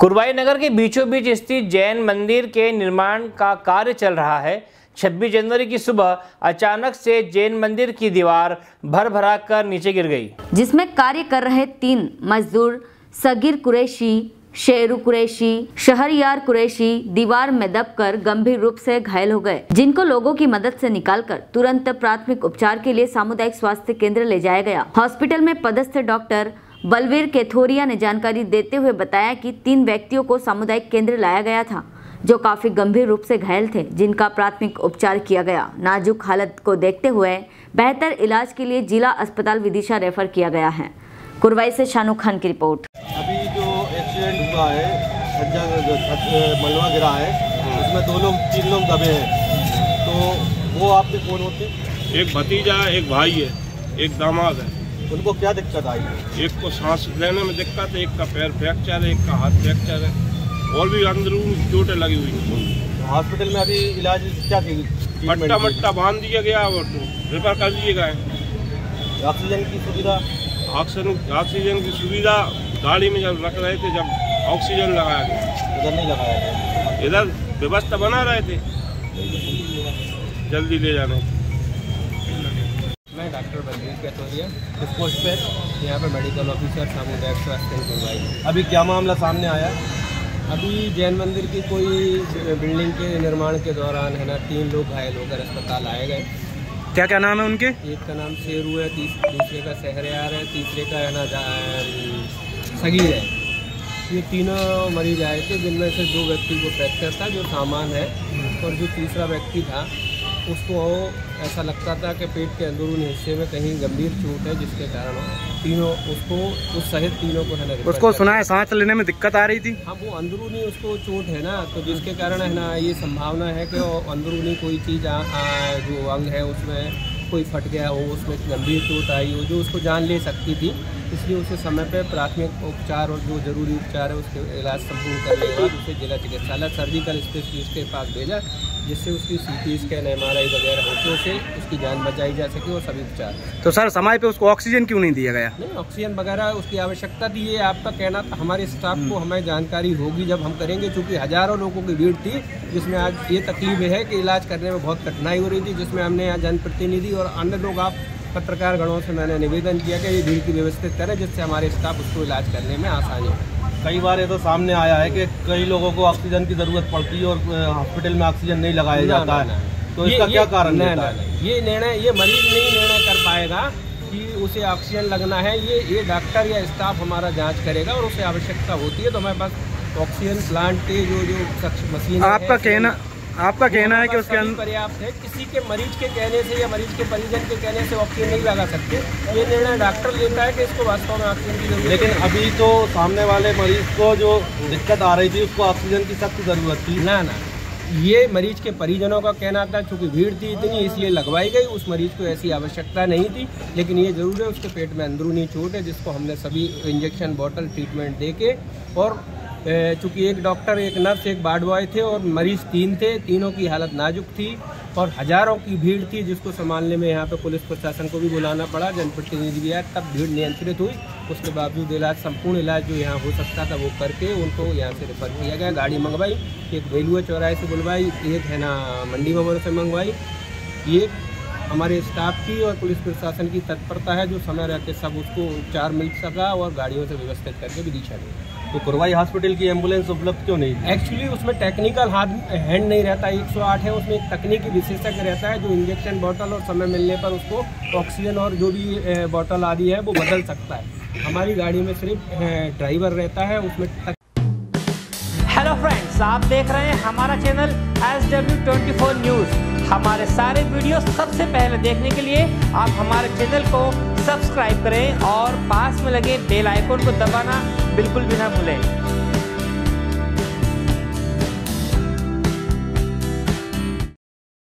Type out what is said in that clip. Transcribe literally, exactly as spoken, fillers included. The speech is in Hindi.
कुरवाई नगर के बीचों बीच स्थित जैन मंदिर के निर्माण का कार्य चल रहा है। छब्बीस जनवरी की सुबह अचानक से जैन मंदिर की दीवार भर भरा कर नीचे गिर गई, जिसमें कार्य कर रहे तीन मजदूर सगीर कुरैशी, शेरू कुरैशी, शहरियार कुरैशी दीवार में दबकर गंभीर रूप से घायल हो गए, जिनको लोगों की मदद से निकालकर तुरंत प्राथमिक उपचार के लिए सामुदायिक स्वास्थ्य केंद्र ले जाया गया। हॉस्पिटल में पदस्थ डॉक्टर बलवीर केथोरिया ने जानकारी देते हुए बताया कि तीन व्यक्तियों को सामुदायिक केंद्र लाया गया था, जो काफी गंभीर रूप से घायल थे, जिनका प्राथमिक उपचार किया गया। नाजुक हालत को देखते हुए बेहतर इलाज के लिए जिला अस्पताल विदिशा रेफर किया गया है। कुरवाई से शानू खान की रिपोर्ट। अभी जो एक्सीडेंट हुआ है, मलबा गिरा है, उसमें दो लोग तीन लोग दबे हैं। तो वो आपके कौन होते? एक भतीजा है, एक भाई है, एक दामाद है। उनको क्या दिक्कत आई? एक को सांस लेने में दिक्कत है, एक का पैर फ्रैक्चर है, एक का हाथ फ्रैक्चर है और भी अंदरूनी चोटें लगी हुई हैं। हॉस्पिटल में अभी इलाज क्या मट्टा मट्टा बांध दिया गया और रेफर कर दिए गए। ऑक्सीजन की सुविधा ऑक्सीजन ऑक्सीजन की सुविधा गाड़ी में जब रख रहे थे, जब ऑक्सीजन लगाया गया इधर नहीं लगाया गया, इधर व्यवस्था बना रहे थे जल्दी ले जाने। मैं डॉक्टर बलवीर केथोरिया इस पोस्ट पे यहाँ पर मेडिकल ऑफिसर सामुदायिक स्वास्थ्य केंद्र। अभी क्या मामला सामने आया? अभी जैन मंदिर की कोई बिल्डिंग के निर्माण के दौरान है ना, तीन लोग घायल होकर अस्पताल आए गए। क्या क्या नाम है उनके? एक का नाम शेरू है, दूसरे का शहरियार है, तीसरे का है ना सगीर है। ये तीनों मरीज आए थे, जिनमें से दो व्यक्ति को फ्रैक्चर था, जो सामान है, और जो तीसरा व्यक्ति था उसको ऐसा लगता था कि पेट के अंदरूनी हिस्से में कहीं गंभीर चोट है, जिसके कारण तीनों उसको उस सहित तीनों को है ना उसको सुना है सांस लेने में दिक्कत आ रही थी। हाँ, वो अंदरूनी उसको चोट है ना, तो जिसके कारण है ना ये संभावना है कि अंदरूनी कोई चीज़ जो अंग है उसमें कोई फट गया हो, उसमें गंभीर चोट आई हो जो उसको जान ले सकती थी। इसलिए उसे समय पर प्राथमिक उपचार और जो जरूरी उपचार है उसके इलाज संपूर्ण करने के बाद उसे जिला चिकित्सालय सर्जिकल स्पेशलिस्ट के पास भेजा, जिससे उसकी C T scan M R I वगैरह होते उसे उसकी जान बचाई जा सके और सभी उपचार। तो सर समय पे उसको ऑक्सीजन क्यों नहीं दिया गया? नहीं, ऑक्सीजन वगैरह उसकी आवश्यकता थी, ये आपका कहना था। हमारे स्टाफ को हमें जानकारी होगी जब हम करेंगे, चूँकि हज़ारों लोगों की भीड़ थी, जिसमें आज ये तकलीफ है कि इलाज करने में बहुत कठिनाई हो रही थी, जिसमें हमने यहाँ जनप्रतिनिधि और अन्य लोग आप पत्रकार गणों से मैंने निवेदन किया कि ये भीड़ की व्यवस्थित करें, जिससे हमारे स्टाफ उसको इलाज करने में आसानी हो। कई बार ये तो सामने आया है कि कई लोगों को ऑक्सीजन की ज़रूरत पड़ती है और हॉस्पिटल में ऑक्सीजन नहीं लगाया जाता है ना, तो इसका क्या कारण है? ये निर्णय ये मरीज नहीं निर्णय कर पाएगा कि उसे ऑक्सीजन लगना है, ये ये डॉक्टर या स्टाफ हमारा जांच करेगा और उसे आवश्यकता होती है तो हमारे पास ऑक्सीजन प्लांट के जो जो मशीन। आपका कहना आपका कहना है कि उसके अंदर पर्याप्त है, किसी के मरीज के कहने से या मरीज के परिजन के कहने से ऑक्सीजन नहीं लगा सकते, ये निर्णय डॉक्टर लेता है कि इसको वास्तव में ऑक्सीजन की जरूरत। लेकिन अभी तो सामने वाले मरीज को जो दिक्कत आ रही थी उसको ऑक्सीजन की सख्त जरूरत थी ना ना ये मरीज के परिजनों का कहना था, चूँकि भीड़ थी इतनी इसलिए लगवाई गई, उस मरीज को ऐसी आवश्यकता नहीं थी। लेकिन ये ज़रूर है उसके पेट में अंदरूनी चोट है, जिसको हमने सभी इंजेक्शन बॉटल ट्रीटमेंट दे के, और चूँकि एक डॉक्टर, एक नर्स, एक वार्ड बॉय थे और मरीज़ तीन थे, तीनों की हालत नाजुक थी और हज़ारों की भीड़ थी, जिसको संभालने में यहाँ पे पुलिस प्रशासन को भी बुलाना पड़ा, जनप्रतिनिधि भी आया, तब भीड़ नियंत्रित हुई। उसके बावजूद इलाज संपूर्ण इलाज जो यहाँ हो सकता था वो करके उनको यहाँ से रेफर किया गया। गाड़ी मंगवाई, एक बेलुआ चौराहे से बुलवाई, एक है ना मंडी वगैरह से मंगवाई। ये हमारे स्टाफ की और पुलिस प्रशासन की तत्परता है, जो समय रहते सब उसको उपचार मिल सका और गाड़ियों से व्यवस्थित करके भी दिशा दी। तो कुरवाई हॉस्पिटल की एम्बुलेंस उपलब्ध क्यों नहीं? एक्चुअली उसमें टेक्निकल हाथ हैंड नहीं रहता, एक सौ आठ है, उसमें एक तकनीकी विशेषज्ञ रहता है जो इंजेक्शन बॉटल और समय मिलने पर उसको ऑक्सीजन और जो भी बॉटल आदि है वो बदल सकता है। हमारी गाड़ी में सिर्फ ड्राइवर रहता है, उसमें। हेलो फ्रेंड्स, आप देख रहे हैं हमारा चैनल एस डब्ल्यू चौबीस न्यूज़। हमारे सारे वीडियो सबसे पहले देखने के लिए आप हमारे चैनल को सब्सक्राइब करें और पास में लगे बेल आइकन को दबाना बिल्कुल भी ना भूलें।